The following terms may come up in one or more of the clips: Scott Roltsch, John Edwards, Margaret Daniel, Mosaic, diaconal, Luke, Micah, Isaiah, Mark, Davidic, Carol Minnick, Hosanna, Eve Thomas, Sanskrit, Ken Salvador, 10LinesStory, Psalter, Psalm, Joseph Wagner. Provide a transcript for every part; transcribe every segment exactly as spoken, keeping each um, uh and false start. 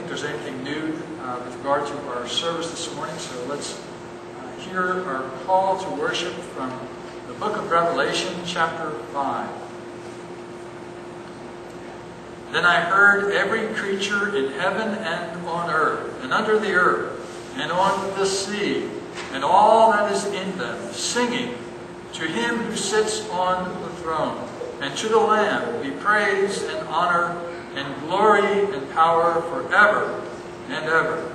think there's anything new uh, with regard to our service this morning, so let's uh, hear our call to worship from the book of Revelation, chapter five. Then I heard every creature in heaven and on earth, and under the earth, and on the sea, and all that is in them, singing, "To him who sits on the throne, and to the Lamb be praise and honor and glory and power forever and ever."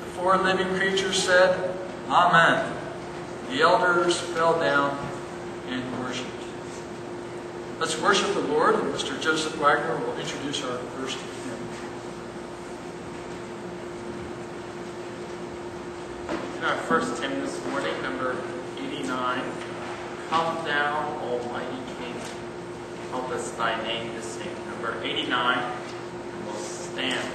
The four living creatures said, "Amen." The elders fell down and worshipped. Let's worship the Lord, and Mister Joseph Wagner will introduce our first hymn. In our first hymn this morning, number eighty-nine, "Come Thou, Almighty King, help us Thy name to sing." Number eighty-nine, and we'll stand.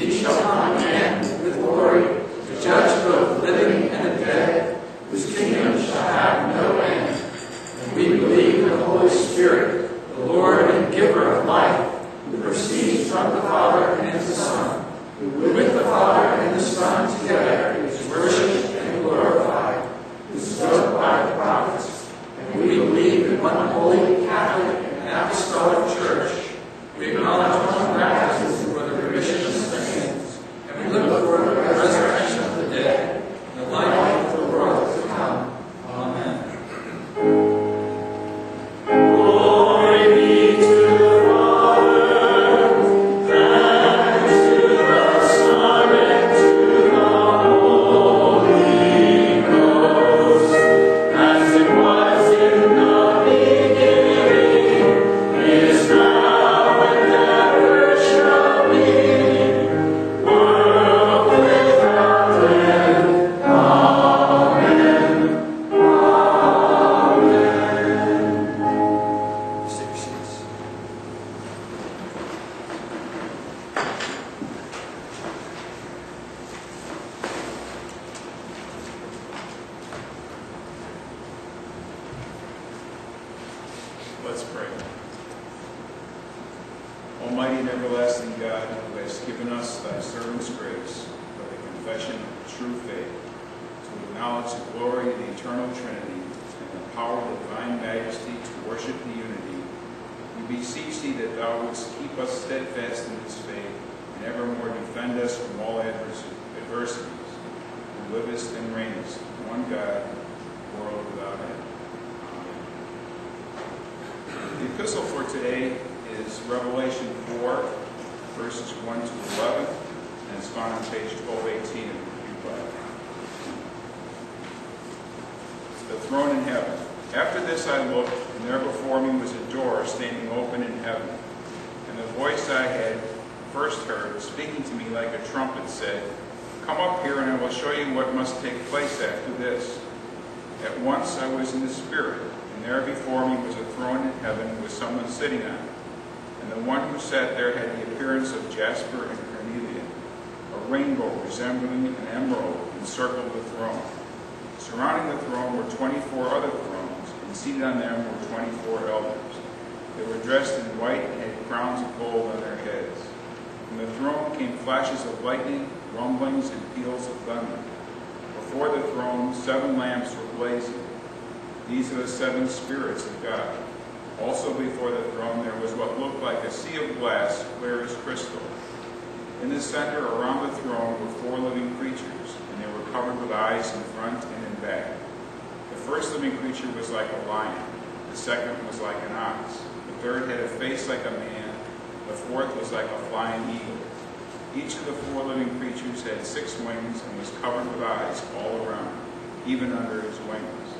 He shall come again with glory. pray. Almighty and everlasting God, who has given us thy servant's grace for the confession of true faith, to acknowledge the glory of the eternal Trinity and the power of divine majesty to worship the unity, we beseech thee that thou wouldst keep us steadfast in this faith, and evermore defend us from all adversities, who livest and reignest, one God, world without end. Amen. The epistle for today is Revelation four, verses one to eleven, and it's found on page twelve eighteen of the Pew Bible. The throne in heaven. After this I looked, and there before me was a door standing open in heaven. And the voice I had first heard, speaking to me like a trumpet, said, "Come up here, and I will show you what must take place after this." At once I was in the Spirit, and there before me was a throne in heaven with someone sitting on it. And the one who sat there had the appearance of jasper and carnelian. A rainbow resembling an emerald encircled the throne. Surrounding the throne were twenty-four other thrones, and seated on them were twenty-four elders. They were dressed in white and had crowns of gold on their heads. From the throne came flashes of lightning, rumblings, and peals of thunder. Before the throne, seven lamps were blazing. These are the seven spirits of God. Also before the throne there was what looked like a sea of glass, clear as crystal. In the center around the throne were four living creatures, and they were covered with eyes in front and in back. The first living creature was like a lion, the second was like an ox, the third had a face like a man, the fourth was like a flying eagle. Each of the four living creatures had six wings and was covered with eyes all around, even under its wings.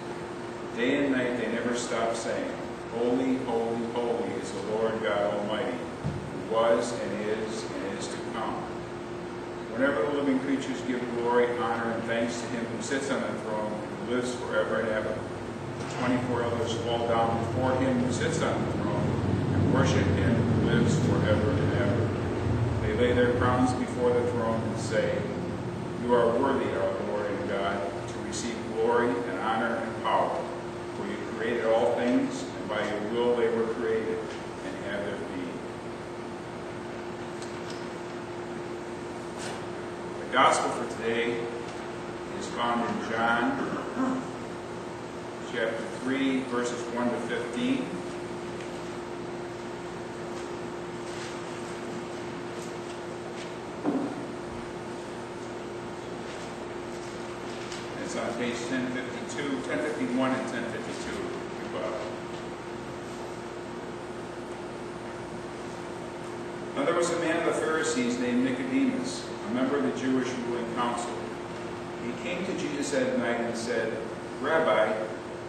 Day and night they never stopped saying, "Holy, holy, holy is the Lord God Almighty, who was and is and is to come." Whenever the living creatures give glory, honor, and thanks to him who sits on the throne and who lives forever and ever, the twenty-four elders fall down before him who sits on the throne and worship him who lives forever and ever. They lay their crowns before the throne and say, "You are worthy, our Lord and God, to receive glory and honor and power, for you created all things, and by your will they were created, and have their being." The gospel for today is found in John chapter three, verses one to fifteen. It's on page ten fifty-two, ten fifty-one and ten fifty-two. Now there was a man of the Pharisees named Nicodemus, a member of the Jewish ruling council. He came to Jesus at night and said, "Rabbi,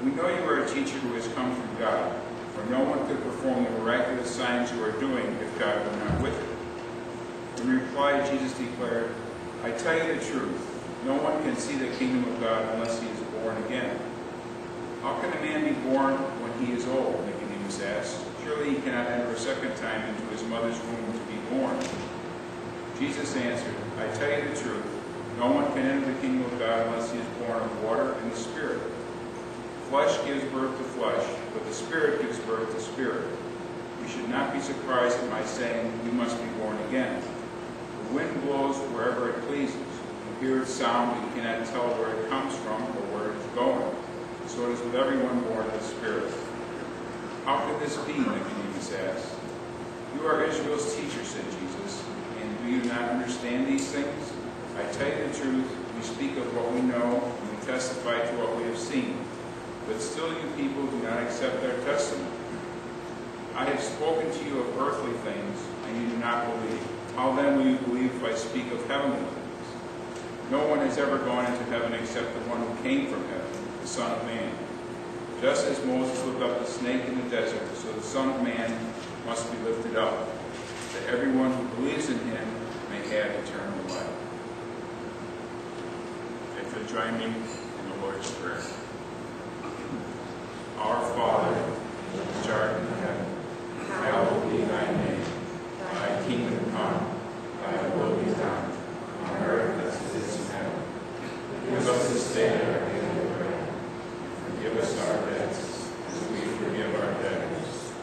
we know you are a teacher who has come from God, for no one could perform the miraculous signs you are doing if God were not with you." In reply, Jesus declared, "I tell you the truth. No one can see the kingdom of God unless he is born again." "How can a man be born when he is old?" Nicodemus asked. "Surely he cannot enter a second time into his mother's womb to be born." Jesus answered, "I tell you the truth, no one can enter the kingdom of God unless he is born of water and the Spirit. Flesh gives birth to flesh, but the Spirit gives birth to spirit. You should not be surprised at my saying, 'You must be born again.' The wind blows wherever it pleases. Hear its sound, but you cannot tell where it comes from or where it is going. So it is with everyone born of the Spirit." "How could this be?" Nicodemus asked. "You are Israel's teacher," said Jesus, "and do you not understand these things? I tell you the truth, we speak of what we know, and we testify to what we have seen, but still you people do not accept their testimony. I have spoken to you of earthly things, and you do not believe. How then will you believe if I speak of heavenly things? No one has ever gone into heaven except the one who came from heaven, the Son of Man. Just as Moses lifted up the snake in the desert, so the Son of Man must be lifted up, that everyone who believes in him may have eternal life." If you'll join me in the Lord's Prayer. Our Father, who art in heaven, hallowed be thy name. Thy kingdom come, thy will be done, on earth as it is in heaven. Give us this day our daily bread, and forgive us our debts, as we forgive our debtors.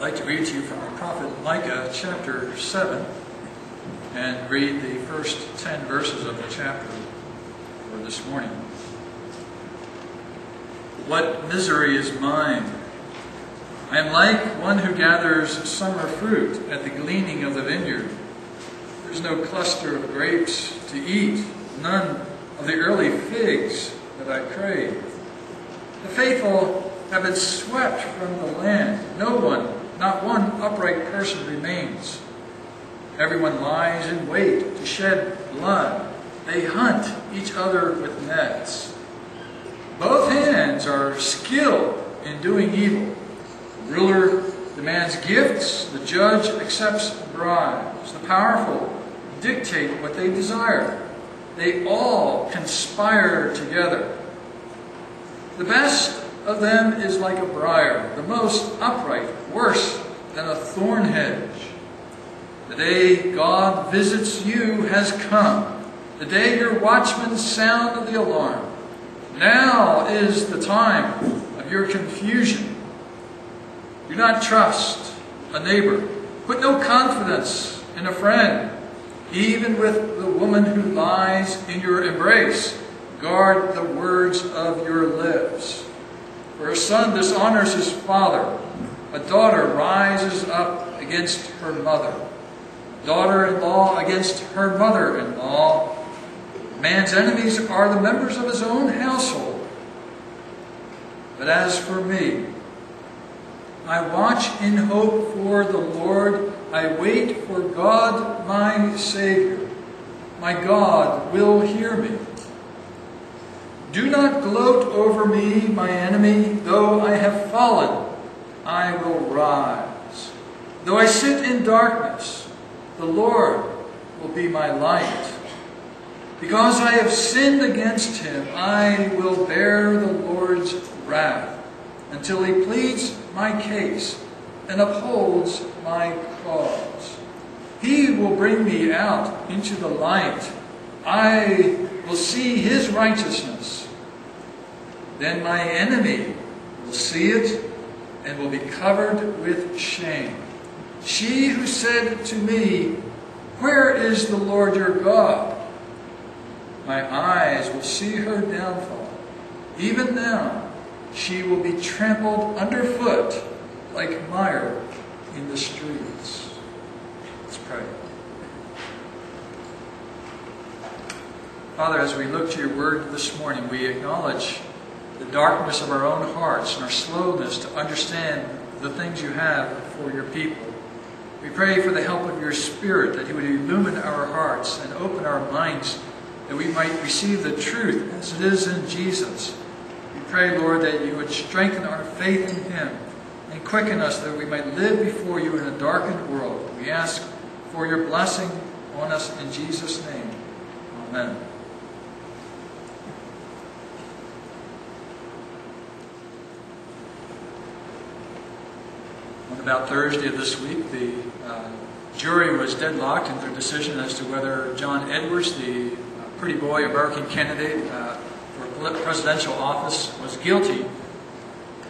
I'd like to read to you from the prophet Micah chapter seven and read the first ten verses of the chapter for this morning. What misery is mine! I am like one who gathers summer fruit at the gleaning of the vineyard. There is no cluster of grapes to eat, none of the early figs that I crave. The faithful have been swept from the land. No one, not one upright person remains. Everyone lies in wait to shed blood. They hunt each other with nets. Both hands are skilled in doing evil. The ruler demands gifts. The judge accepts bribes. The powerful dictate what they desire. They all conspire together. The best of them is like a briar, the most upright, worse than a thorn hedge. The day God visits you has come, the day your watchmen sound the alarm. Now is the time of your confusion. Do not trust a neighbor. Put no confidence in a friend. Even with the woman who lies in your embrace, guard the words of your lips. For a son dishonors his father. A daughter rises up against her mother. Daughter-in-law against her mother-in-law. Man's enemies are the members of his own household. But as for me, I watch in hope for the Lord. I wait for God my Savior. My God will hear me. Do not gloat over me, my enemy. Though I have fallen, I will rise. Though I sit in darkness, the Lord will be my light. Because I have sinned against him, I will bear the Lord's wrath until he pleads my case and upholds my cause. He will bring me out into the light. I will see his righteousness. Then my enemy will see it and will be covered with shame. She who said to me, "Where is the Lord your God?" My eyes will see her downfall. Even now, she will be trampled underfoot like mire in the streets. Let's pray. Father, as we look to your word this morning, we acknowledge the darkness of our own hearts and our slowness to understand the things you have for your people. We pray for the help of your Spirit, that you would illumine our hearts and open our minds, that we might receive the truth as it is in Jesus. We pray, Lord, that you would strengthen our faith in him and quicken us that we might live before you in a darkened world. We ask for your blessing on us in Jesus' name. Amen. About Thursday of this week, the uh, jury was deadlocked in their decision as to whether John Edwards, the uh, pretty boy American candidate uh, for presidential office, was guilty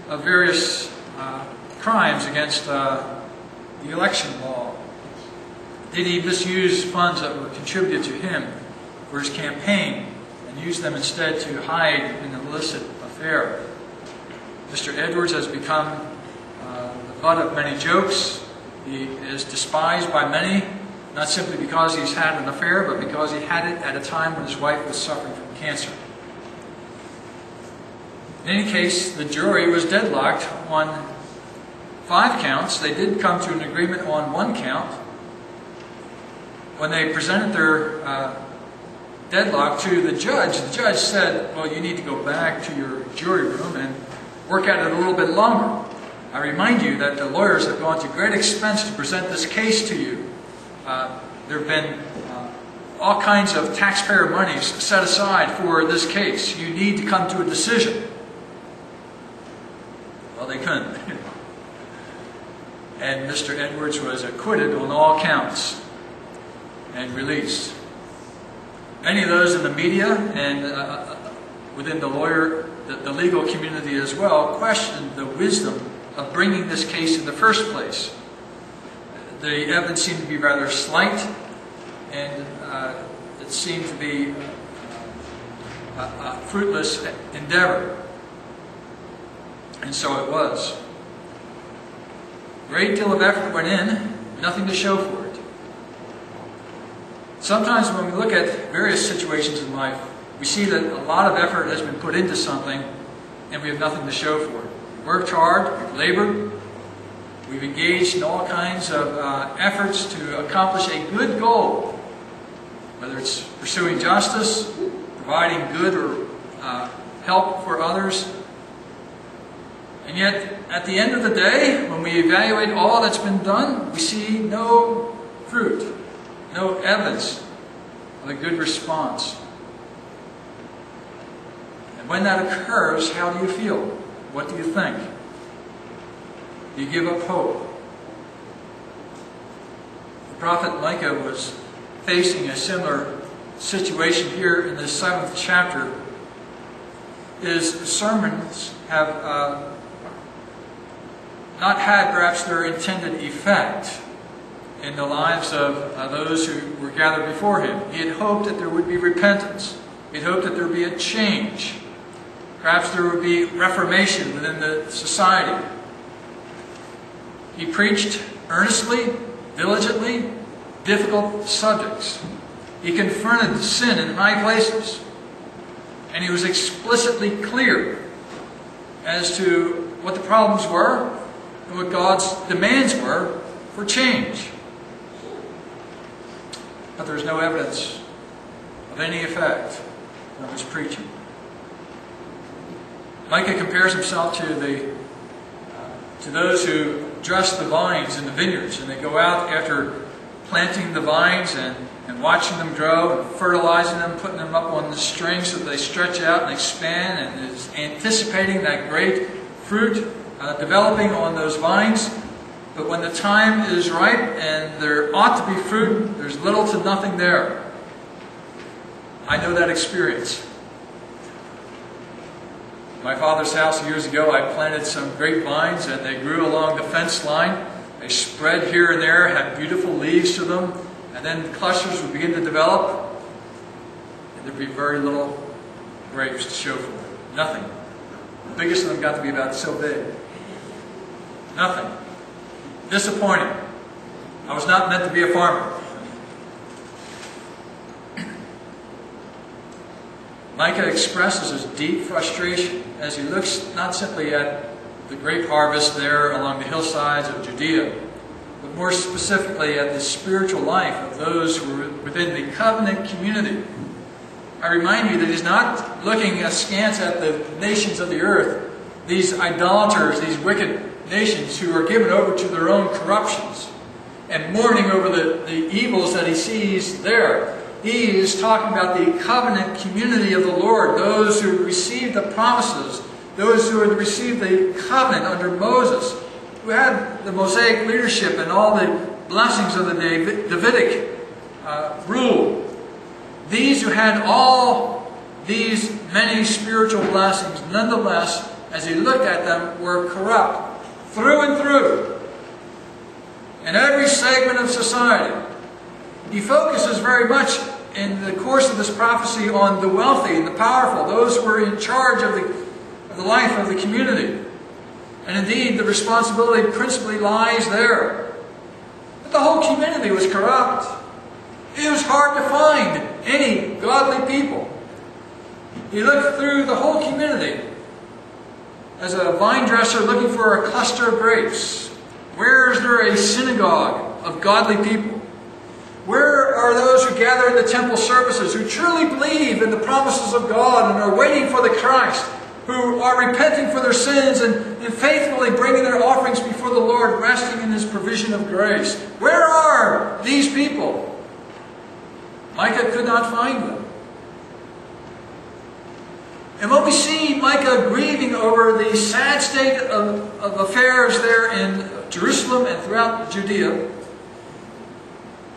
of various uh, crimes against uh, the election law. Did he misuse funds that were contributed to him for his campaign and use them instead to hide an illicit affair? Mister Edwards has become butt of many jokes. He is despised by many, not simply because he's had an affair, but because he had it at a time when his wife was suffering from cancer. In any case, the jury was deadlocked on five counts. They did come to an agreement on one count. When they presented their uh, deadlock to the judge, the judge said, well, you need to go back to your jury room and work at it a little bit longer. I remind you that the lawyers have gone to great expense to present this case to you. Uh, there have been uh, all kinds of taxpayer monies set aside for this case. You need to come to a decision. Well, they couldn't. And Mister Edwards was acquitted on all counts and released. Many of those in the media and uh, within the lawyer, the, the legal community as well, questioned the wisdom of bringing this case in the first place. The evidence seemed to be rather slight, and uh, it seemed to be a, a fruitless endeavor. And so it was. A great deal of effort went in, nothing to show for it. Sometimes when we look at various situations in life, we see that a lot of effort has been put into something, and we have nothing to show for it. Worked hard, we've labored, we've engaged in all kinds of uh, efforts to accomplish a good goal, whether it's pursuing justice, providing good or uh, help for others. And yet, at the end of the day, when we evaluate all that's been done, we see no fruit, no evidence of a good response. And when that occurs, how do you feel? What do you think? Do you give up hope? The prophet Micah was facing a similar situation here in the seventh chapter. His sermons have uh, not had perhaps their intended effect in the lives of uh, those who were gathered before him. He had hoped that there would be repentance. He had hoped that there would be a change. Perhaps there would be reformation within the society. He preached earnestly, diligently, difficult subjects. He confronted sin in high places. And he was explicitly clear as to what the problems were and what God's demands were for change. But there's no evidence of any effect of his preaching. Micah compares himself to the uh, to those who dress the vines in the vineyards, and they go out after planting the vines and, and watching them grow, and fertilizing them, putting them up on the strings so that they stretch out and expand, and is anticipating that great fruit uh, developing on those vines. But when the time is ripe and there ought to be fruit, there's little to nothing there. I know that experience. In my father's house years ago, I planted some grape vines, and they grew along the fence line. They spread here and there, had beautiful leaves to them, and then clusters would begin to develop, and there'd be very little grapes to show for them. Nothing. The biggest of them got to be about so big. Nothing. Disappointing. I was not meant to be a farmer. Micah expresses his deep frustration as he looks not simply at the grape harvest there along the hillsides of Judea, but more specifically at the spiritual life of those who are within the covenant community. I remind you that he's not looking askance at the nations of the earth, these idolaters, these wicked nations who are given over to their own corruptions and mourning over the, the evils that he sees there. He is talking about the covenant community of the Lord, those who received the promises, those who had received the covenant under Moses, who had the Mosaic leadership and all the blessings of the Davidic uh, rule. These who had all these many spiritual blessings, nonetheless, as he looked at them, were corrupt through and through in every segment of society. He focuses very much in the course of this prophecy on the wealthy and the powerful, those who were in charge of the, of the life of the community. And indeed, the responsibility principally lies there. But the whole community was corrupt. It was hard to find any godly people. He looked through the whole community as a vine dresser looking for a cluster of grapes. Where is there a synagogue of godly people? Where are those who gather in the temple services, who truly believe in the promises of God and are waiting for the Christ, who are repenting for their sins and, and faithfully bringing their offerings before the Lord, resting in His provision of grace? Where are these people? Micah could not find them. And what we see Micah grieving over the sad state of, of affairs there in Jerusalem and throughout Judea,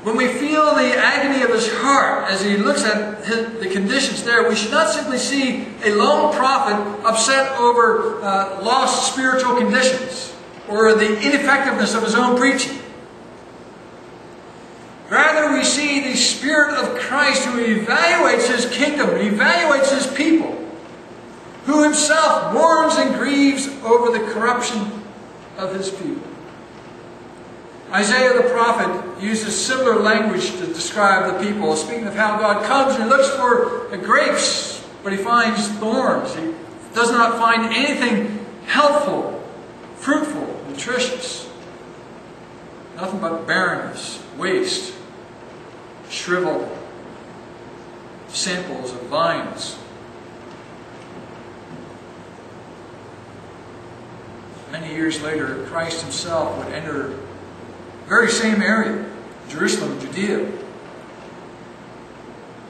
when we feel the agony of his heart as he looks at his, the conditions there, we should not simply see a lone prophet upset over uh, lost spiritual conditions or the ineffectiveness of his own preaching. Rather, we see the Spirit of Christ who evaluates His kingdom, who evaluates His people, who Himself mourns and grieves over the corruption of His people. Isaiah the prophet uses similar language to describe the people, speaking of how God comes and looks for grapes, but He finds thorns. He does not find anything helpful, fruitful, nutritious. Nothing but barrenness, waste, shriveled samples of vines. Many years later, Christ himself would enter the very same area, Jerusalem, Judea,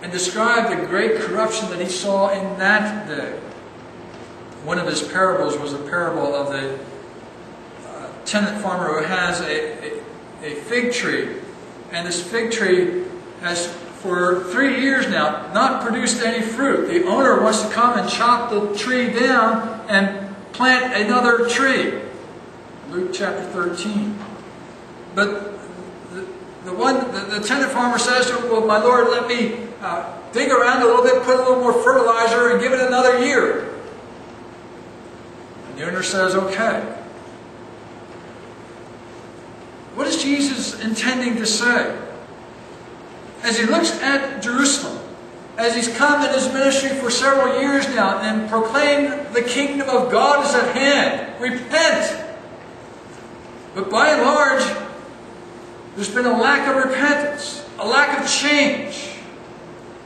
and describe the great corruption that he saw in that day. One of his parables was a parable of the uh, tenant farmer who has a, a, a fig tree, and this fig tree has for three years now not produced any fruit. The owner wants to come and chop the tree down and plant another tree. Luke chapter thirteen. But the, the one the, the tenant farmer says to him, "Well, my Lord, let me uh, dig around a little bit, put a little more fertilizer, and give it another year." And the owner says, "Okay." What is Jesus intending to say? As he looks at Jerusalem, as he's come in his ministry for several years now and proclaimed the kingdom of God is at hand, repent. But by and large, there's been a lack of repentance, a lack of change.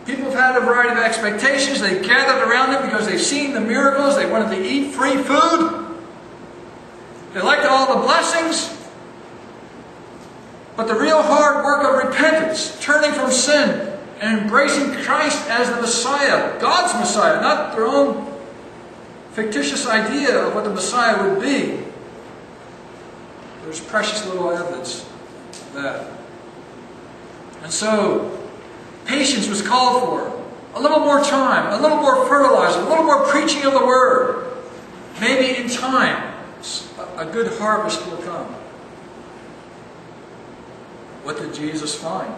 People have had a variety of expectations. They've gathered around him because they've seen the miracles. They wanted to eat free food. They liked all the blessings. But the real hard work of repentance, turning from sin and embracing Christ as the Messiah, God's Messiah, not their own fictitious idea of what the Messiah would be. There's precious little evidence of that. And so, patience was called for. A little more time, a little more fertilizer, a little more preaching of the Word. Maybe in time, a good harvest will come. What did Jesus find?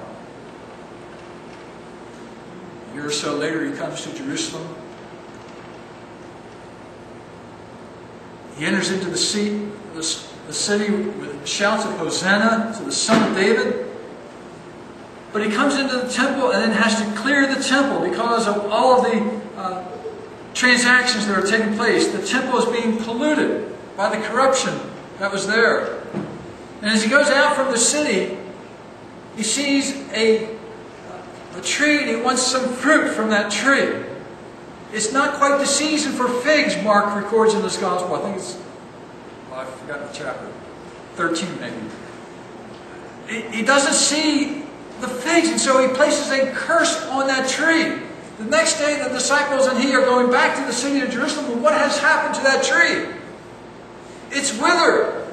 A year or so later, he comes to Jerusalem. He enters into the, seat, the, the city with shouts of Hosanna to the Son of David. But he comes into the temple and then has to clear the temple because of all of the uh, transactions that are taking place. The temple is being polluted by the corruption that was there. And as he goes out from the city, he sees a, a tree and he wants some fruit from that tree. It's not quite the season for figs, Mark records in this gospel. I think it's, well, I forgot the chapter, thirteen maybe. He, he doesn't see the figs, and so he places a curse on that tree. The next day the disciples and he are going back to the city of Jerusalem, and what has happened to that tree? It's withered.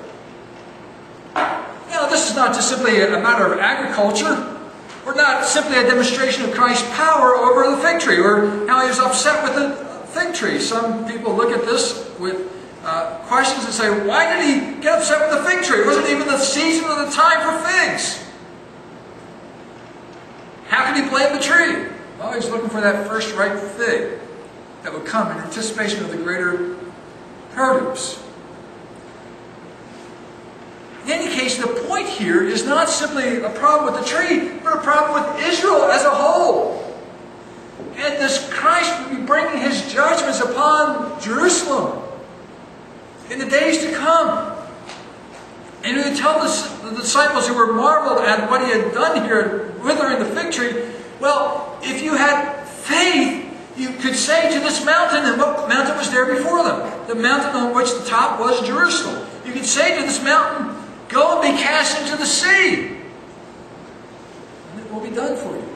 Now, this is not just simply a matter of agriculture, or not simply a demonstration of Christ's power over the fig tree, or how he was upset with the fig tree. Some people look at this with uh, questions and say, why did he get upset with the fig tree? It wasn't even the season or the time for figs. How can he blame the tree? Well, he's looking for that first ripe fig that would come in anticipation of the greater produce. In any case, the point here is not simply a problem with the tree, but a problem with Israel as a whole. And this Christ will be bringing his judgments upon Jerusalem in the days to come. And he would tell the, the disciples who were marveled at what he had done here, withering the fig tree, well, if you had faith, you could say to this mountain, and what mountain was there before them? The mountain on which the top was Jerusalem. You could say to this mountain, go and be cast into the sea, and it will be done for you.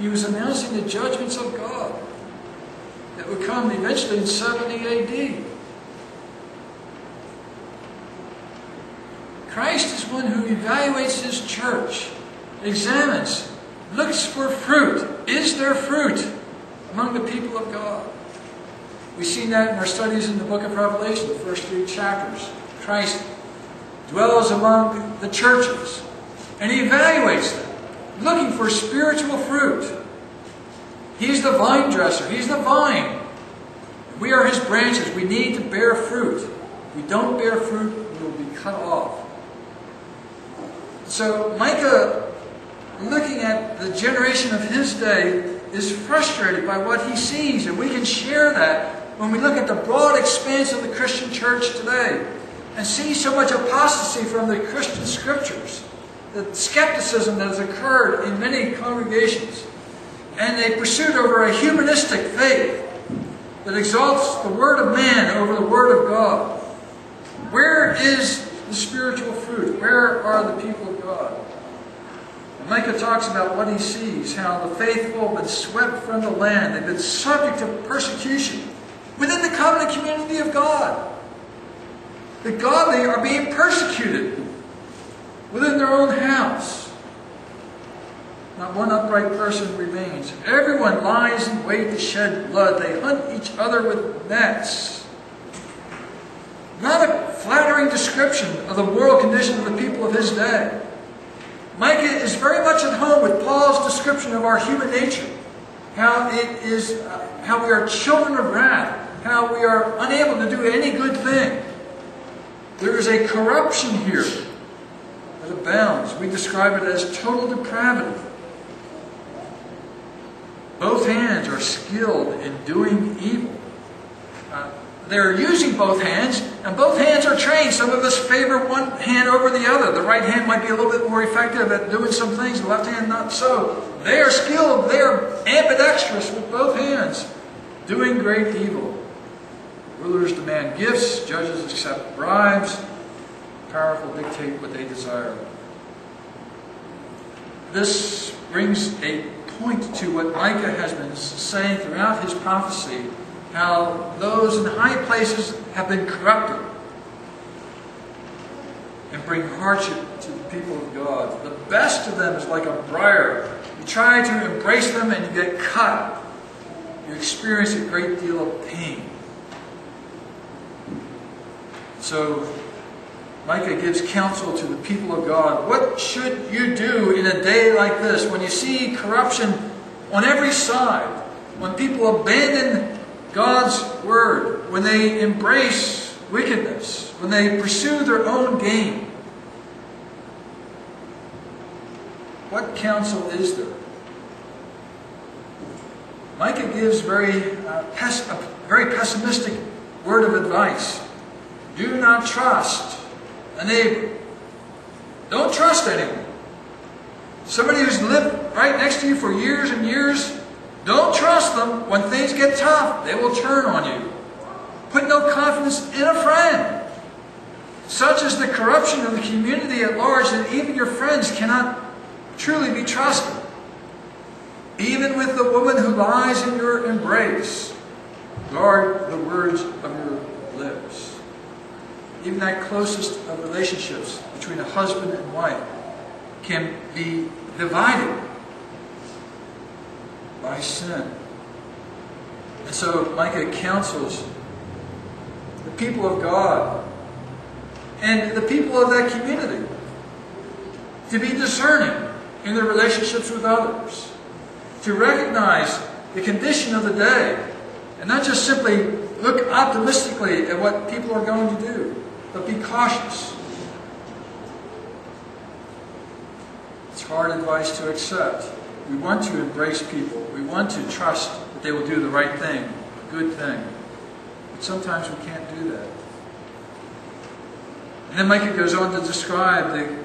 He was announcing the judgments of God that would come eventually in seventy A D. Christ is one who evaluates his church, examines, looks for fruit. Is there fruit among the people of God? We've seen that in our studies in the book of Revelation, the first three chapters. Christ dwells among the churches, and he evaluates them, looking for spiritual fruit. He's the vine dresser. He's the vine. We are his branches. We need to bear fruit. If we don't bear fruit, we will be cut off. So Micah, looking at the generation of his day, is frustrated by what he sees, and we can share that when we look at the broad expanse of the Christian church today and see so much apostasy from the Christian scriptures, the skepticism that has occurred in many congregations, and a pursuit over a humanistic faith that exalts the word of man over the word of God. Where is the spiritual fruit? Where are the people of God? And Micah talks about what he sees, how the faithful have been swept from the land. They've been subject to persecution within the covenant community of God. The godly are being persecuted within their own house. Not one upright person remains. Everyone lies in wait to shed blood. They hunt each other with nets. Not a flattering description of the moral condition of the people of his day. Micah is very much at home with Paul's description of our human nature, how it is, uh, how we are children of wrath, how we are unable to do any good thing. There is a corruption here that abounds. We describe it as total depravity. Both hands are skilled in doing evil. Uh, They're using both hands, and both hands are trained. Some of us favor one hand over the other. The right hand might be a little bit more effective at doing some things, the left hand not so. They are skilled, they are ambidextrous with both hands, doing great evil. Rulers demand gifts, judges accept bribes, powerful dictate what they desire. This brings a point to what Micah has been saying throughout his prophecy, how those in high places have been corrupted and bring hardship to the people of God. The best of them is like a briar. You try to embrace them and you get cut. You experience a great deal of pain. So Micah gives counsel to the people of God. What should you do in a day like this when you see corruption on every side, when people abandon God's word, when they embrace wickedness, when they pursue their own gain? What counsel is there? Micah gives very, uh, pes a very pessimistic word of advice. Do not trust a neighbor. Don't trust anyone. Somebody who's lived right next to you for years and years, don't trust them. When things get tough, they will turn on you. Put no confidence in a friend. Such is the corruption of the community at large that even your friends cannot truly be trusted. Even with the woman who lies in your embrace, guard the words of your lips. Even that closest of relationships between a husband and wife can be divided by sin. And so Micah counsels the people of God and the people of that community to be discerning in their relationships with others, to recognize the condition of the day, and not just simply look optimistically at what people are going to do, but be cautious. It's hard advice to accept. We want to embrace people. We want to trust that they will do the right thing, a good thing. But sometimes we can't do that. And then Micah goes on to describe the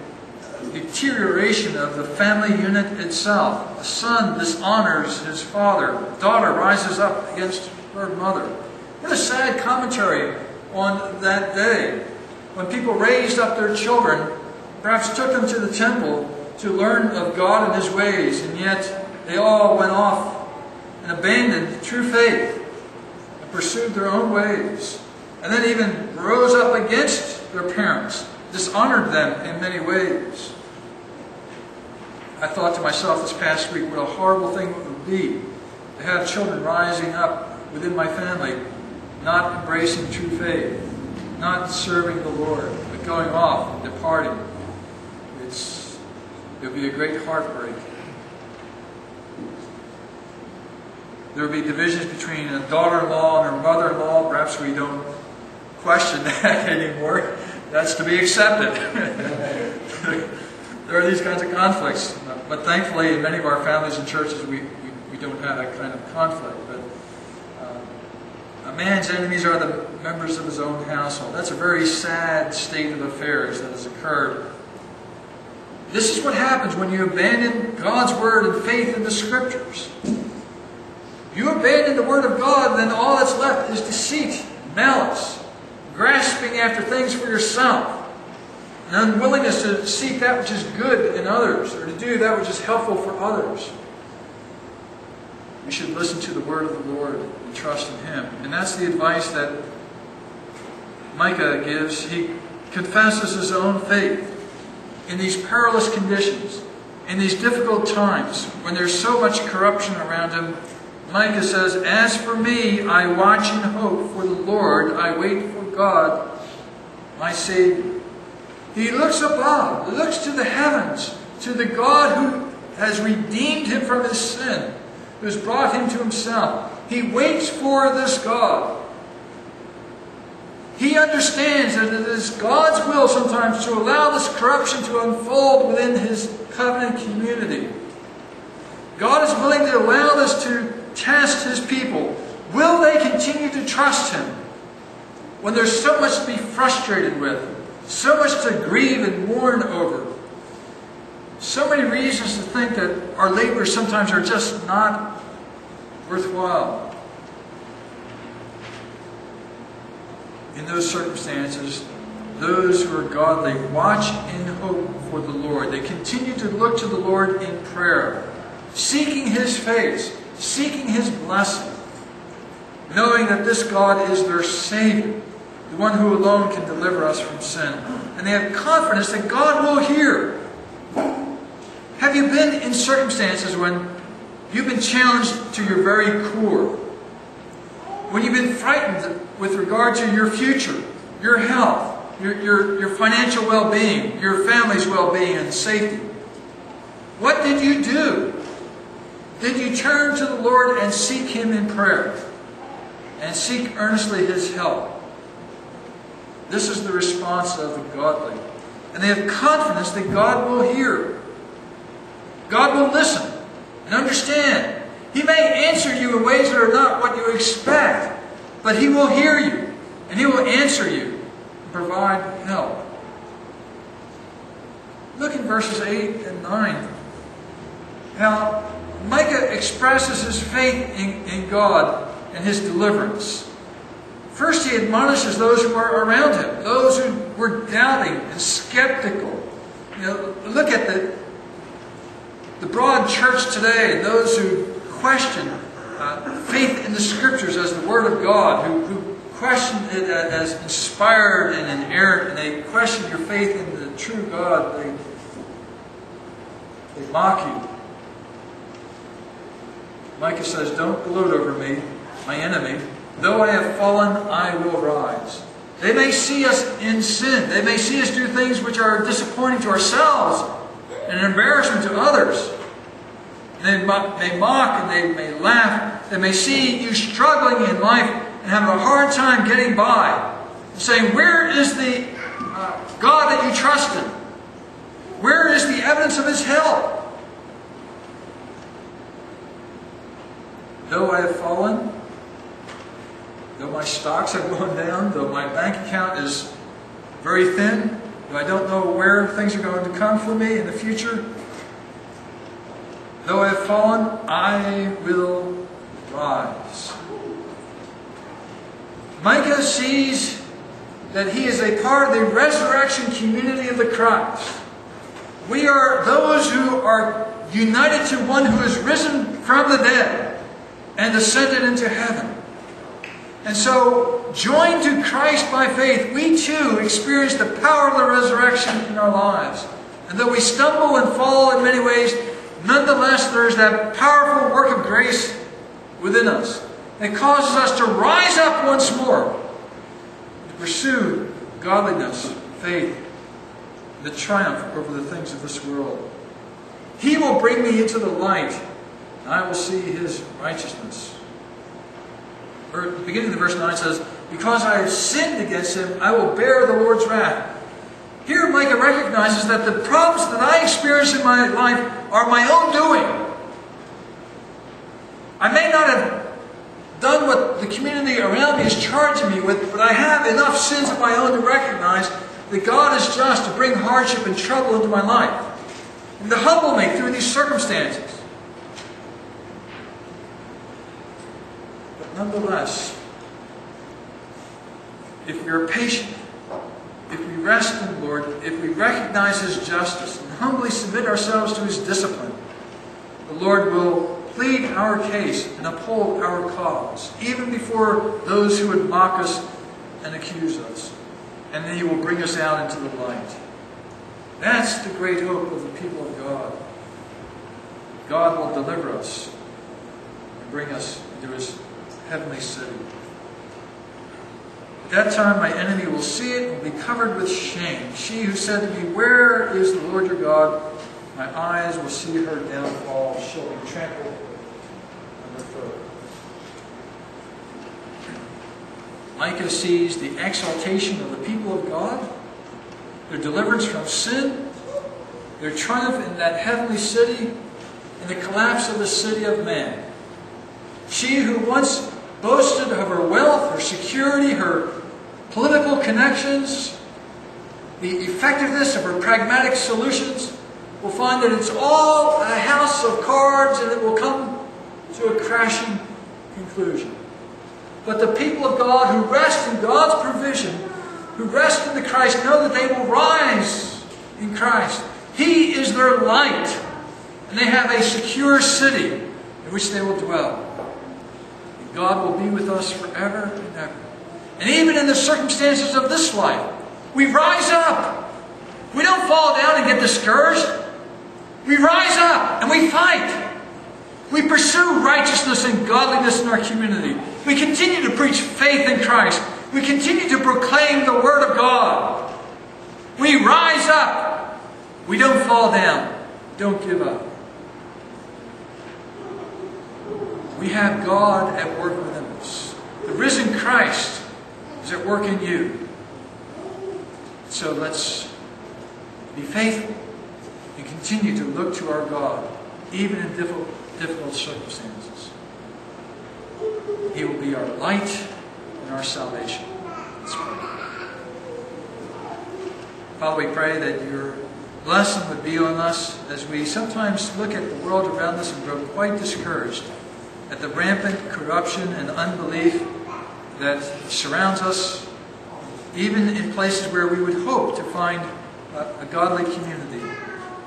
deterioration of the family unit itself. A son dishonors his father. A daughter rises up against her mother. What a sad commentary on that day when people raised up their children, perhaps took them to the temple to learn of God and His ways, and yet they all went off and abandoned true faith and pursued their own ways, and then even rose up against their parents, dishonored them in many ways. I thought to myself this past week, what a horrible thing it would be to have children rising up within my family, not embracing true faith, not serving the Lord, but going off and departing. It's It would be a great heartbreak. There would be divisions between a daughter-in-law and her mother-in-law. Perhaps we don't question that anymore. That's to be accepted. There are these kinds of conflicts. But thankfully, in many of our families and churches, we, we, we don't have that kind of conflict. But um, a man's enemies are the members of his own household. That's a very sad state of affairs that has occurred. This is what happens when you abandon God's Word and faith in the Scriptures. You abandon the Word of God, then all that's left is deceit, malice, grasping after things for yourself, an unwillingness to seek that which is good in others, or to do that which is helpful for others. We should listen to the Word of the Lord and trust in Him. And that's the advice that Micah gives. He confesses his own faith in these perilous conditions, in these difficult times, when there's so much corruption around him. Micah says, "As for me, I watch and hope for the Lord. I wait for God, my Savior." He looks above, looks to the heavens, to the God who has redeemed him from his sin, who has brought him to himself. He waits for this God. He understands that it is God's will sometimes to allow this corruption to unfold within His covenant community. God is willing to allow this to test His people. Will they continue to trust Him when there's so much to be frustrated with, so much to grieve and mourn over, so many reasons to think that our labors sometimes are just not worthwhile? In those circumstances, those who are godly watch and hope for the Lord. They continue to look to the Lord in prayer, seeking His face, seeking His blessing, knowing that this God is their Savior, the one who alone can deliver us from sin. And they have confidence that God will hear. Have you been in circumstances when you've been challenged to your very core? When you've been frightened with regard to your future, your health, your, your, your financial well-being, your family's well-being and safety? What did you do? Did you turn to the Lord and seek Him in prayer? And seek earnestly His help? This is the response of the godly. And they have confidence that God will hear. God will listen and understand. He may answer you in ways that are not what you expect, but He will hear you, and He will answer you and provide help. Look in verses eight and nine. Now, Micah expresses his faith in, in God and His deliverance. First, he admonishes those who are around him, those who were doubting and skeptical. You know, look at the, the broad church today, those who question uh, faith in the Scriptures as the Word of God, who, who question it as inspired and inerrant, and they question your faith in the true God. They, they mock you. Micah says, "Don't gloat over me, my enemy. Though I have fallen, I will rise." They may see us in sin. They may see us do things which are disappointing to ourselves and an embarrassment to others. They may mock and they may laugh. They may see you struggling in life and having a hard time getting by, and saying, "Where is the uh, God that you trust in? Where is the evidence of His help?" Though I have fallen, though my stocks have gone down, though my bank account is very thin, though I don't know where things are going to come for me in the future, though I have fallen, I will rise. Micah sees that he is a part of the resurrection community of the Christ. We are those who are united to one who is risen from the dead and ascended into heaven. And so, joined to Christ by faith, we too experience the power of the resurrection in our lives. And though we stumble and fall in many ways, nonetheless, there is that powerful work of grace within us that causes us to rise up once more to pursue godliness, faith, the triumph over the things of this world. He will bring me into the light, and I will see His righteousness. The beginning of verse nine says, "Because I have sinned against Him, I will bear the Lord's wrath." Here, Micah recognizes that the problems that I experience in my life are my own doing. I may not have done what the community around me has charged me with, but I have enough sins of my own to recognize that God is just to bring hardship and trouble into my life, and to humble me through these circumstances. But nonetheless, if we are patient, if we rest in the Lord, if we recognize His justice and humbly submit ourselves to His discipline, the Lord will plead our case and uphold our cause, even before those who would mock us and accuse us. And then He will bring us out into the light. That's the great hope of the people of God. God will deliver us and bring us into His heavenly city. At that time my enemy will see it and be covered with shame. She who said to me, "Where is the Lord your God?" My eyes will see her downfall. She'll be trampled under foot. Micah sees the exaltation of the people of God, their deliverance from sin, their triumph in that heavenly city, and the collapse of the city of man. She who once boasted of her wealth, her security, her political connections, the effectiveness of her pragmatic solutions, will find that it's all a house of cards and it will come to a crashing conclusion. But the people of God who rest in God's provision, who rest in the Christ, know that they will rise in Christ. He is their light, and they have a secure city in which they will dwell. And God will be with us forever and ever. And even in the circumstances of this life, we rise up. We don't fall down and get discouraged. We rise up and we fight. We pursue righteousness and godliness in our community. We continue to preach faith in Christ. We continue to proclaim the Word of God. We rise up. We don't fall down. Don't give up. We have God at work within us. The risen Christ is at work in you. So let's be faithful and continue to look to our God, even in difficult difficult circumstances. He will be our light and our salvation. Let's pray. Father, we pray that your blessing would be on us as we sometimes look at the world around us and grow quite discouraged at the rampant corruption and unbelief that surrounds us, even in places where we would hope to find a, a godly community.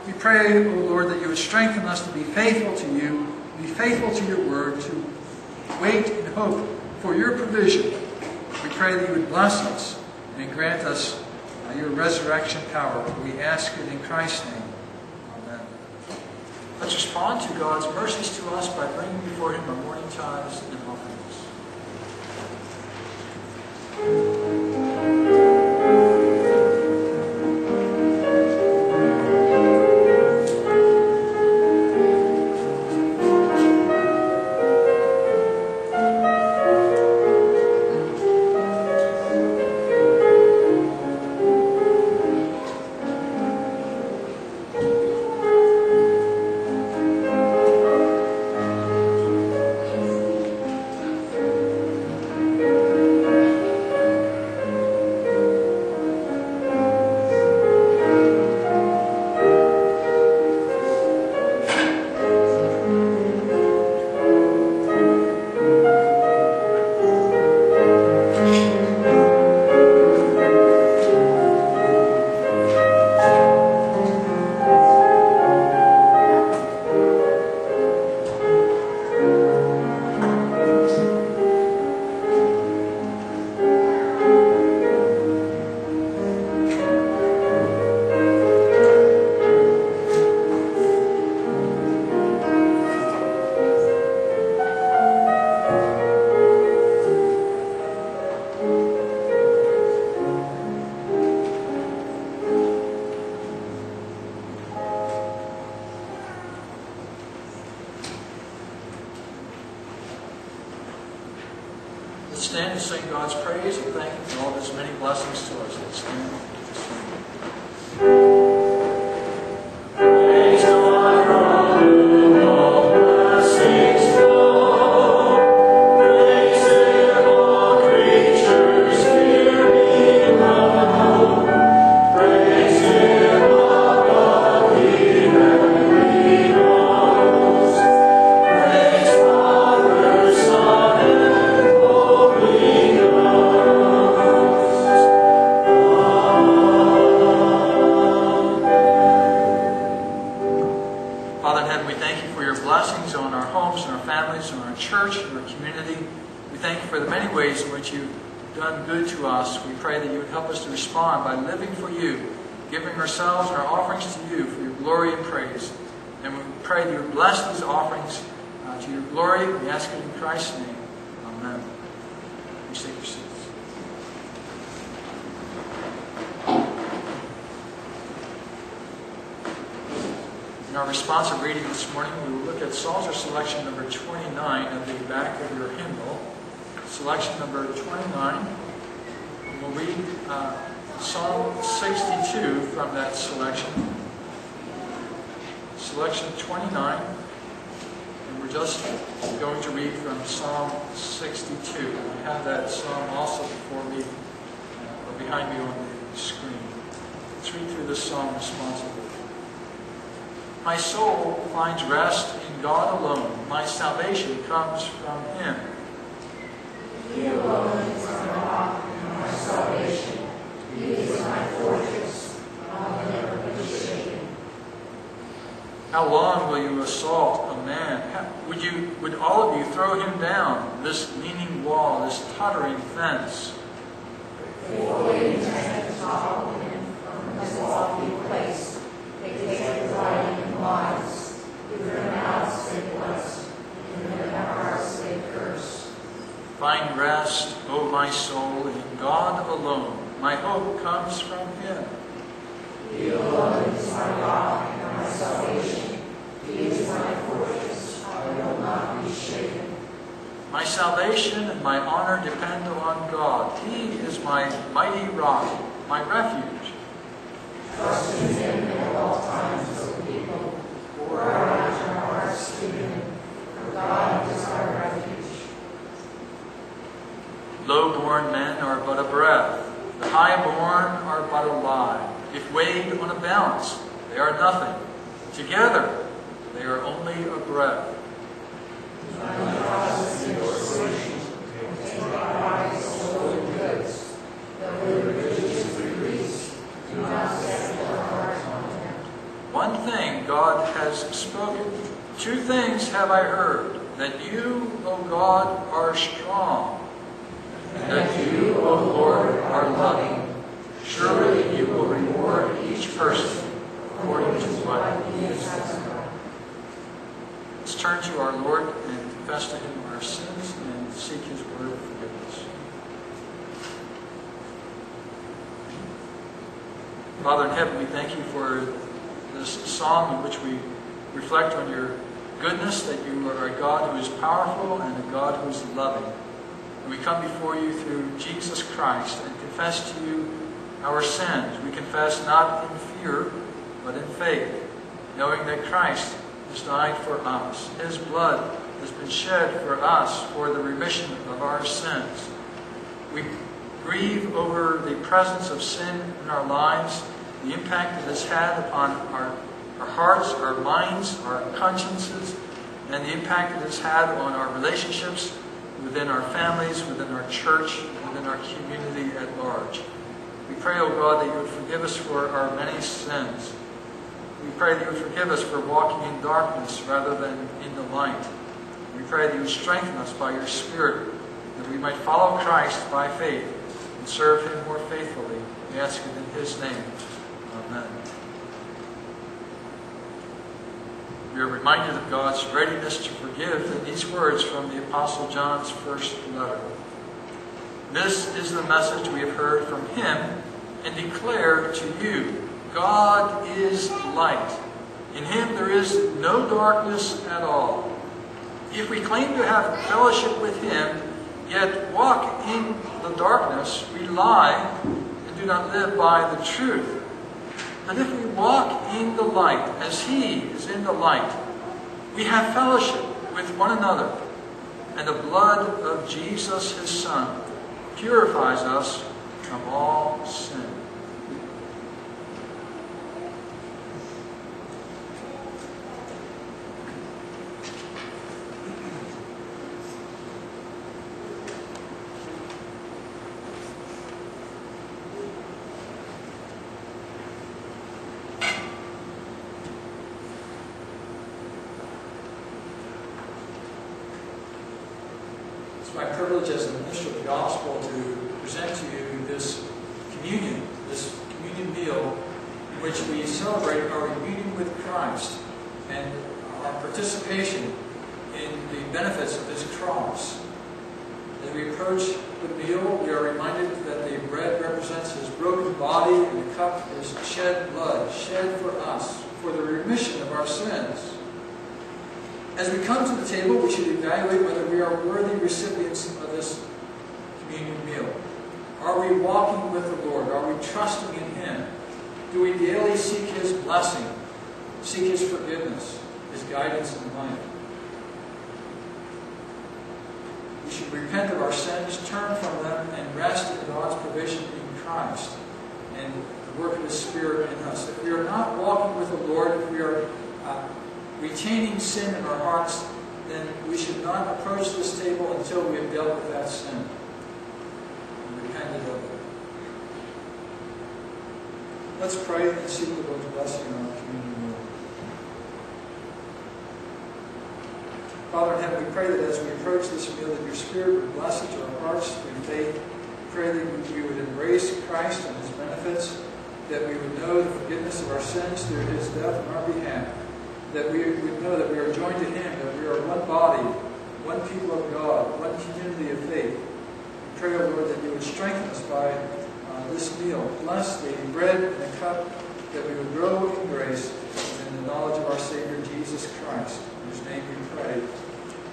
We pray, O Lord, that you would strengthen us to be faithful to you, be faithful to your word, to wait and hope for your provision. We pray that you would bless us and grant us your resurrection power. We ask it in Christ's name. Amen. Let's respond to God's mercies to us by bringing before Him our morning tithes and offerings. Stand and sing God's praise and thank Him for all of His many blessings to us. Let's stand. Praise God, our Lord, all blessings to us. We thank you for the many ways in which you've done good to us. We pray that you would help us to respond by living for you, giving ourselves and our offerings to you for your glory and praise. And we pray that you would bless these offerings uh, to your glory. We ask it in Christ's name. Amen. We take your seats. In our responsive reading this morning, we will look at Psalter selection number twenty-nine at the back of your hymnal. Selection number twenty-nine. We'll read uh, Psalm sixty-two from that selection. Selection twenty-nine, and we're just going to read from Psalm sixty-two. I have that psalm also before me, uh, or behind me on the screen. Let's read through this psalm responsibly. My soul finds rest in God alone. My salvation comes from Him. You alone is my rock and my salvation. He is my fortress. I will never be shaken. How long will you assault a man? How, would you? Would all of you throw him down? This leaning wall, this tottering fence. They always topple him from his lofty place. They take delight in lies. With their mouths they bless, and in their hearts they curse. Find rest, O my soul, in God alone. My hope comes from Him. He alone is my rock and my salvation. He is my fortress. I will not be shaken. My salvation and my honor depend on God. He is my mighty rock, my refuge. Trust in Him at all times, O people. Pour out your hearts to Him, for God is our refuge. Low-born men are but a breath. The high-born are but a lie. If weighed on a balance, they are nothing. Together, they are only a breath. One thing God has spoken. Two things have I heard, that you, O God, are strong. And that you, O Lord, are loving. Surely you will reward each person according to what he has done. Let's turn to our Lord and confess to Him our sins and seek His word of forgiveness. Father in heaven, we thank you for this psalm in which we reflect on your goodness, that you are a God who is powerful and a God who is loving. We come before you through Jesus Christ and confess to you our sins. We confess not in fear, but in faith, knowing that Christ has died for us. His blood has been shed for us for the remission of our sins. We grieve over the presence of sin in our lives, the impact it has had upon our, our hearts, our minds, our consciences, and the impact it has had on our relationships within our families, within our church, within our community at large. We pray, O God, that you would forgive us for our many sins. We pray that you would forgive us for walking in darkness rather than in the light. We pray that you would strengthen us by your Spirit, that we might follow Christ by faith and serve Him more faithfully. We ask it in His name. Amen. We are reminded of God's readiness to forgive in these words from the Apostle John's first letter. This is the message we have heard from him and declare to you, God is light. In him there is no darkness at all. If we claim to have fellowship with him, yet walk in the darkness, we lie and do not live by the truth. And if we walk in the light, as He is in the light, we have fellowship with one another, and the blood of Jesus, His Son, purifies us from all sin. my privilege as a minister of the gospel to present to you this communion, this communion meal in which we celebrate our union with Christ and our participation in the benefits of His cross. As we approach the meal, we are reminded that the bread represents His broken body and the cup His shed blood, shed for us, for the remission of our sins. As we come to the table, we should evaluate whether we are worthy recipients of this communion meal. Are we walking with the Lord? Are we trusting in Him? Do we daily seek His blessing, seek His forgiveness, His guidance in life? We should repent of our sins, turn from them, and rest in God's provision in Christ and the work of His Spirit in us. If we are not walking with the Lord, if we are uh, retaining sin in our hearts, then we should not approach this table until we have dealt with that sin and repented of it. Let's pray and seek the Lord's blessing on our communion meal. Father in heaven, we pray that as we approach this meal, that your Spirit would bless it to our hearts through faith. Pray that we would embrace Christ and His benefits, that we would know the forgiveness of our sins through His death on our behalf, that we would know that we are joined to Him, that we are one body, one people of God, one community of faith. We pray, O Lord, that you would strengthen us by uh, this meal. Bless the bread and the cup, that we would grow in grace and in the knowledge of our Savior, Jesus Christ, in whose name we pray.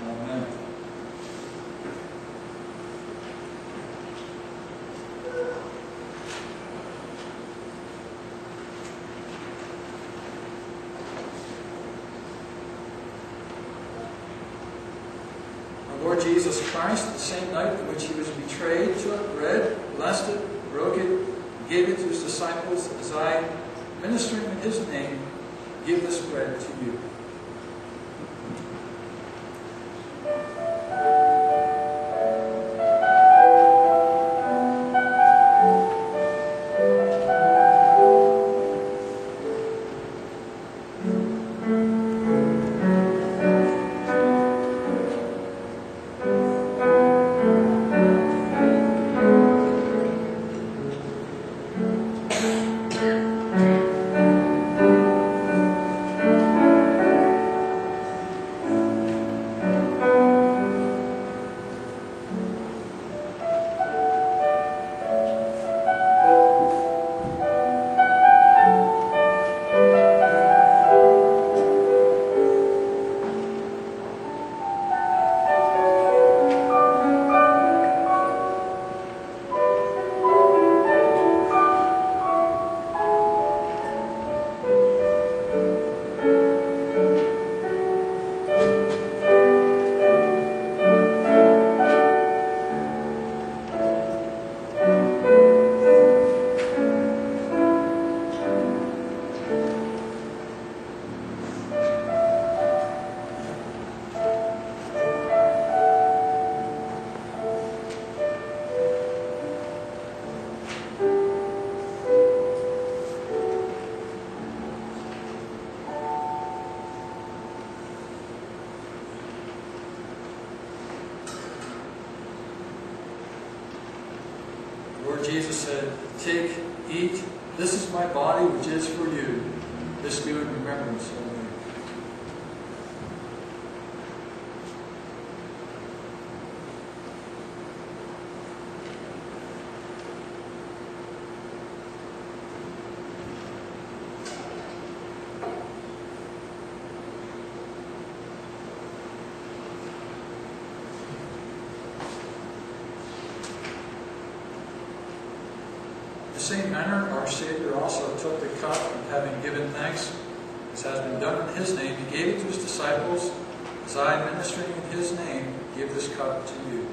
Amen. Lord Jesus Christ, the same night in which He was betrayed, took bread, blessed it, broke it, and gave it to His disciples, as I, ministering in His name, give this bread to you. Jesus said, "Take, eat, this is my body which is for you. This do in remembrance of me." In the same manner, our Savior also took the cup, and having given thanks, as has been done in His name, He gave it to His disciples, as I, ministering in His name, give this cup to you.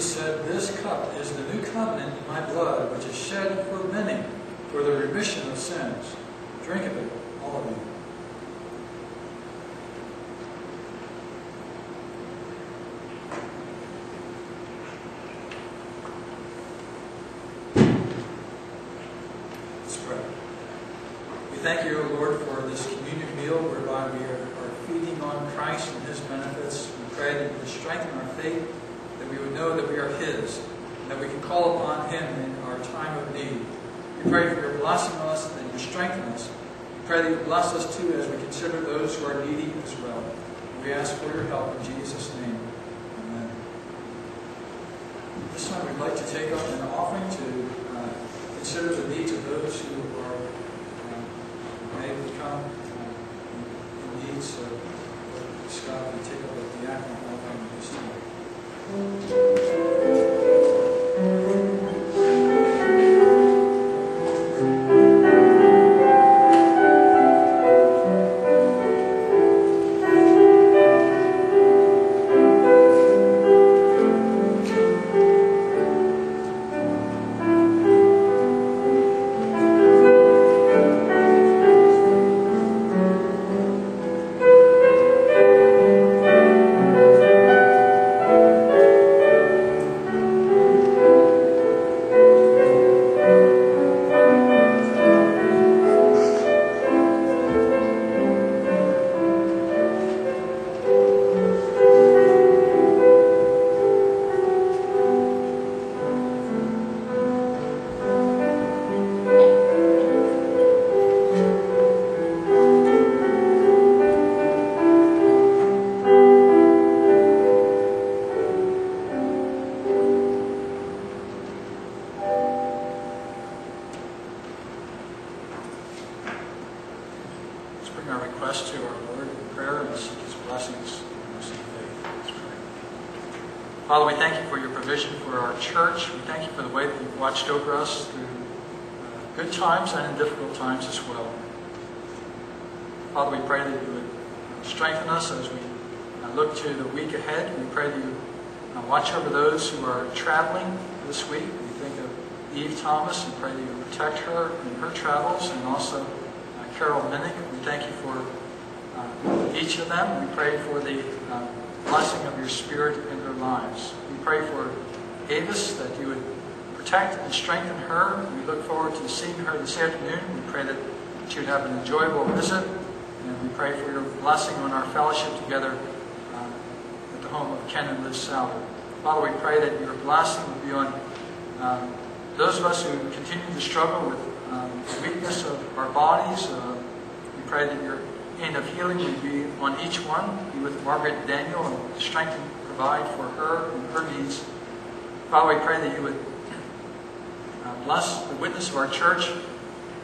Jesus said, "This cup is the new covenant in my blood, which is shed for many for the remission of sins. Drink of it, all of you." Let's pray. We thank you, O Lord, for this communion meal whereby we are feeding on Christ and His benefits. We pray that you would strengthen our faith, that we would know that we are His, and that we can call upon Him in our time of need. We pray for your blessing on us, that you strengthen us. We pray that you bless us too as we consider those who are needy as well. We ask for your help in Jesus' name. Amen. This time we'd like to take up an offering to uh, consider the needs of those who are uh, may become uh, in need. So Scott will take up the diaconal offering this time. Father, we thank you for your provision for our church. We thank you for the way that you've watched over us through uh, good times and in difficult times as well. Father, we pray that you would strengthen us as we uh, look to the week ahead. We pray that you uh, watch over those who are traveling this week. We think of Eve Thomas and pray that you protect her in her travels, and also uh, Carol Minnick. We thank you for uh, each of them. We pray for the uh, blessing of your Spirit in their lives. We pray for Avis, that you would protect and strengthen her. We look forward to seeing her this afternoon. We pray that she would have an enjoyable visit, and we pray for your blessing on our fellowship together uh, at the home of Ken and Liz Salvador. Father, we pray that your blessing would be on uh, those of us who continue to struggle with um, the weakness of our bodies. Uh, we pray that your hand of healing would be on each one. Be with Margaret Daniel and strengthen, provide for her and her needs. Father, we pray that you would uh, bless the witness of our church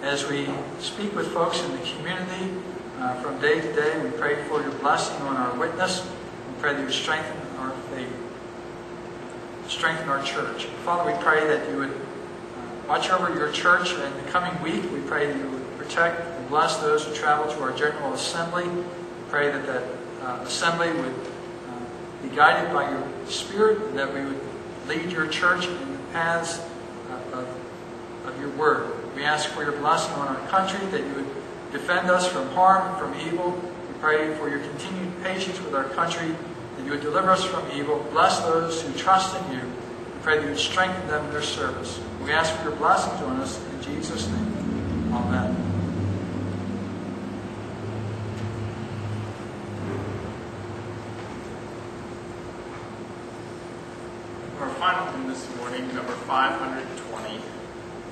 as we speak with folks in the community uh, from day to day. We pray for your blessing on our witness. We pray that you would strengthen our faith, strengthen our church. Father, we pray that you would uh, watch over your church in the coming week. We pray that you would protect, bless those who travel to our General Assembly. We pray that that uh, assembly would uh, be guided by your Spirit, and that we would lead your church in the paths uh, of, of your word. We ask for your blessing on our country, that you would defend us from harm, from evil. We pray for your continued patience with our country, that you would deliver us from evil. Bless those who trust in you. We pray that you would strengthen them in their service. We ask for your blessings on us in Jesus' name. Amen. Final hymn this morning, number five hundred twenty,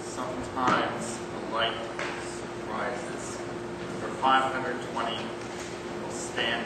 "Sometimes the Light Surprises." Number five hundred twenty, we'll stand.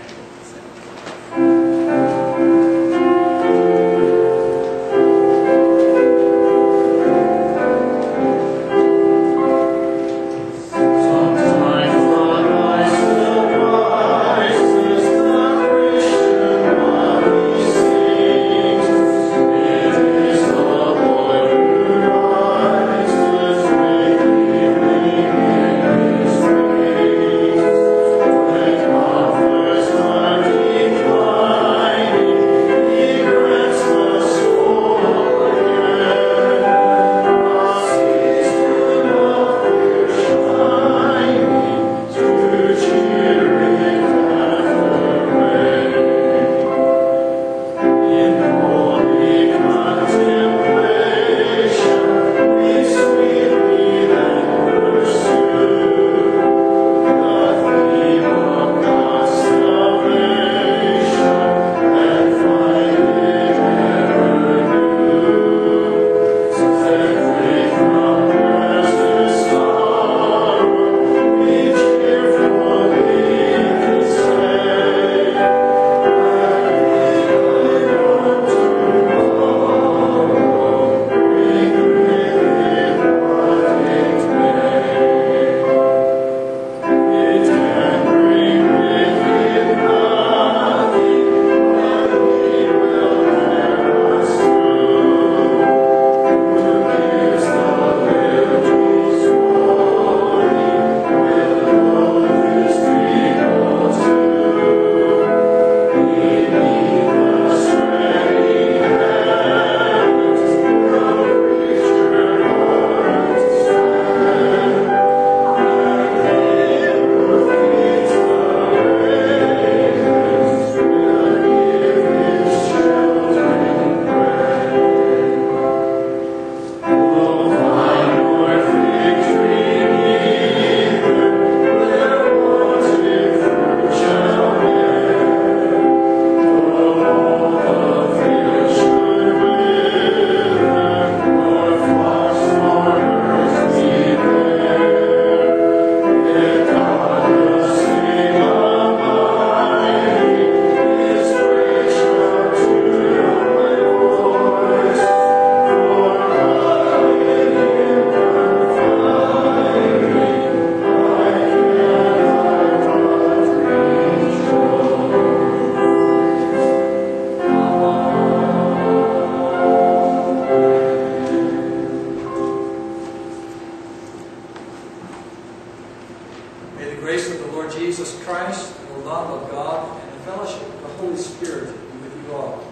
Jesus Christ, the love of God, and the fellowship of the Holy Spirit be with you all.